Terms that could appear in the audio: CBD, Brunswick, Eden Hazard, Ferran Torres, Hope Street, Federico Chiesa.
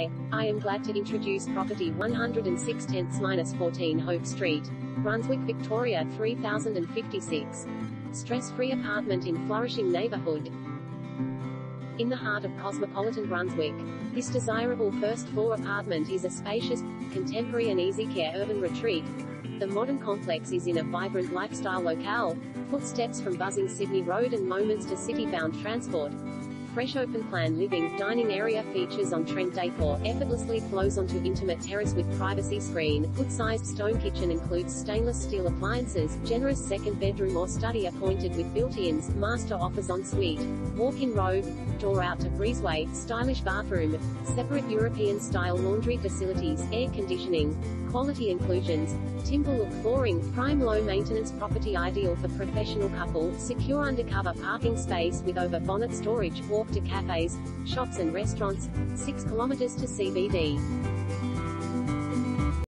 Hi, I am glad to introduce property 106-14 Hope Street, Brunswick, Victoria 3056. Stress-free apartment in flourishing neighborhood. In the heart of cosmopolitan Brunswick, this desirable first-floor apartment is a spacious, contemporary and easy-care urban retreat. The modern complex is in a vibrant lifestyle locale, footsteps from buzzing Sydney Road and moments to city-bound transport. Fresh open-plan living, dining area features on-trend decor, effortlessly flows onto intimate terrace with privacy screen, good-sized stone kitchen includes stainless steel appliances, generous second bedroom or study appointed with built-ins, master offers ensuite, walk-in robe, door out to breezeway, stylish bathroom, separate European-style laundry facilities, air conditioning, quality inclusions, timber look flooring, prime low-maintenance property ideal for professional couple, secure undercover parking space with over-bonnet storage, walk to cafes, shops and restaurants, 6 kilometers to CBD.